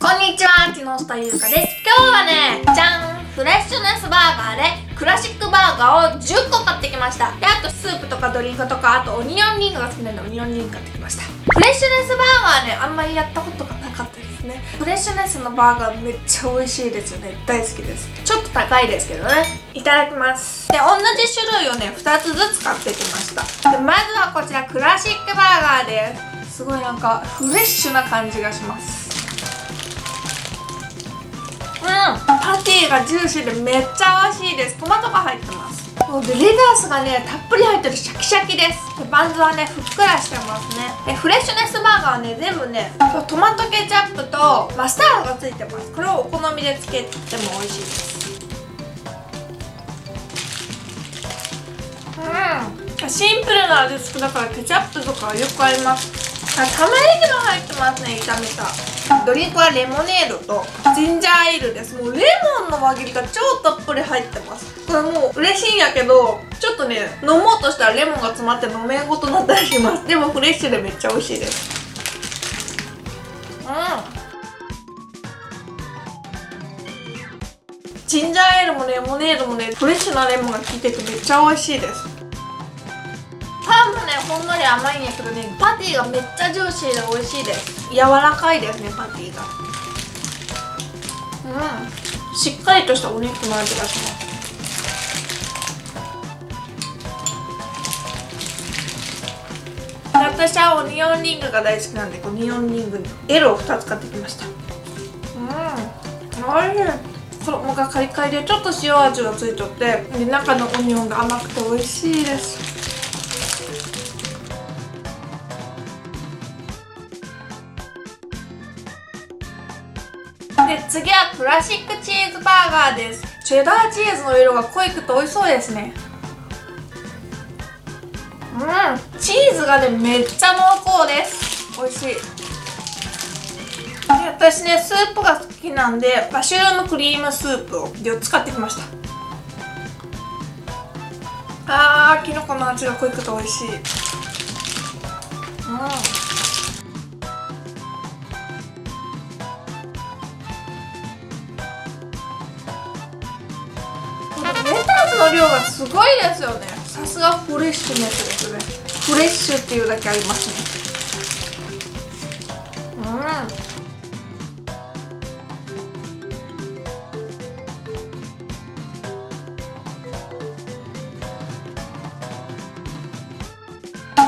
こんにちは、木下ゆうかです。今日はね、じゃん、フレッシュネスバーガーでクラシックバーガーを10個買ってきました。で、あとスープとかドリンクとか、あとオニオンリングが好きなんでオニオンリング買ってきました。フレッシュネスバーガーね、あんまりやったことがなかったですね。フレッシュネスのバーガーめっちゃ美味しいですよね。大好きです。ちょっと高いですけどね。いただきます。で、同じ種類をね、2つずつ買ってきました。で、まずはこちらクラシックバーガーです。すごいなんかフレッシュな感じがします。パティがジューシーでめっちゃ美味しいです。トマトが入ってます。で、レタスがねたっぷり入ってる、シャキシャキです。で、バンズはねふっくらしてますね。で、フレッシュネスバーガーはね全部ねトマトケチャップとマスタードがついてます。これをお好みでつけても美味しいです。シンプルな味付けだからケチャップとかよく合います。玉ねぎも入ってますね、炒めた。ドリンクはレモネードとジンジャーエールです。もうレモンの輪切りが超たっぷり入ってます。これもう嬉しいんやけど、ちょっとね飲もうとしたらレモンが詰まって飲めんことになったりします。でもフレッシュでめっちゃ美味しいです。ジンジャーエールもレモネードもねフレッシュなレモンが効いててめっちゃ美味しいです。パンもねほんのり甘いんやけどね、パティがめっちゃジューシーで美味しいです。柔らかいですね、パティが。しっかりとしたお肉の味がします。私はオニオンリングが大好きなんで、オニオンリングにLを2つ買ってきました。おいしい。衣がカリカリでちょっと塩味がついとって、で中のオニオンが甘くて美味しいです。で、次はクラシックチーズバーガーです。チェダーチーズの色が濃いくて美味しそうですね。チーズがねめっちゃ濃厚です。美味しい。私ねスープが好きなんで、マシュルームクリームスープを4つ買ってきました。あー、きのこの味が濃いくて美味しい。の量がすごいですよね。さすがフレッシュネスですね。フレッシュっていうだけありますね。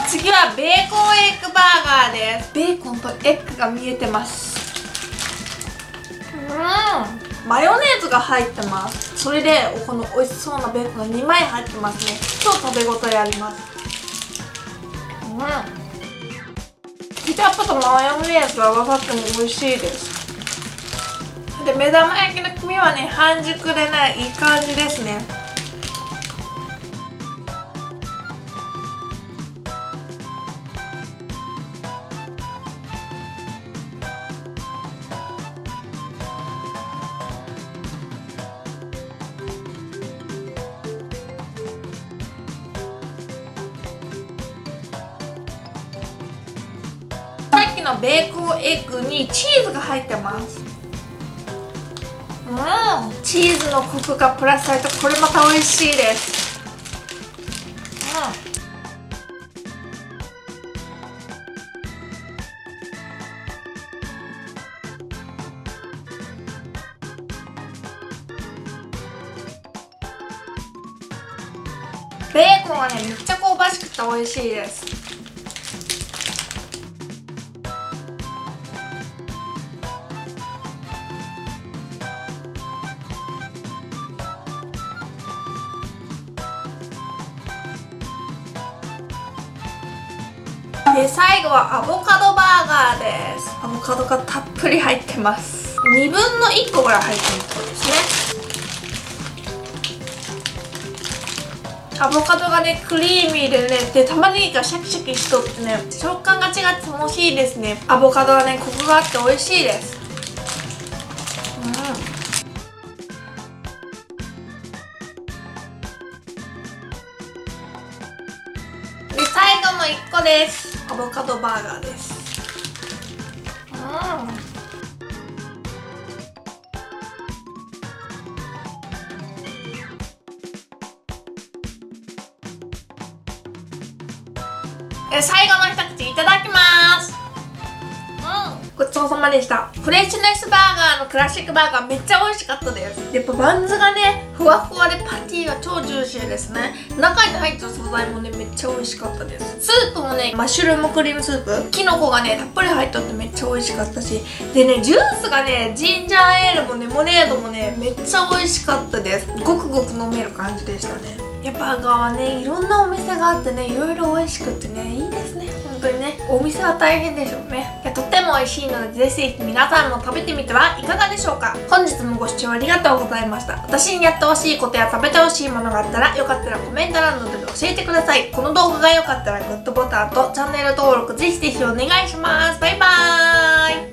次はベーコンエッグバーガーです。ベーコンとエッグが見えてます。マヨネーズが入ってます。それでこの美味しそうなベーコンが2枚入ってますね。超食べ応えあります。ケチャップとマヨネーズが合わさっても美味しいです。で、目玉焼きの黄身はね半熟でねいい感じですね。のベーコンエッグにチーズが入ってます。チーズのコクがプラスされて、これまた美味しいです。ベーコンはねめっちゃ香ばしくて美味しいです。で、最後はアボカドバーガーです。アボカドがたっぷり入ってます。2分の1個ぐらい入ってるそうですね。アボカドがねクリーミーでね、で玉ねぎがシャキシャキしとってね、食感が違って楽しいですね。アボカドはねコクがあって美味しいです。で、最後の1個です。アボカドバーガーです。最後の一口いただきます。ごちそうさまでした。フレッシュネスバーガーのクラシックバーガーめっちゃ美味しかったです。やっぱバンズがねふわふわでパティが超ジューシーですね。中に入った素材もねめっちゃ美味しかったです。スープもねマッシュルームクリームスープきのこがねたっぷり入っとってめっちゃ美味しかったし、でねジュースがねジンジャーエールもレモネードもねめっちゃ美味しかったです。ごくごく飲める感じでしたね。やっぱバーガーはねいろんなお店があってねいろいろ美味しくってねいいですね。本当にねお店は大変でしょうね。いやとっても美味しいのでぜひ皆さんも食べてみてはいかがでしょうか。本日もご視聴ありがとうございました。私にやってほしいことや食べてほしいものがあったらよかったらコメント欄などで教えてください。この動画が良かったらグッドボタンとチャンネル登録ぜひぜひお願いします。バイバーイ。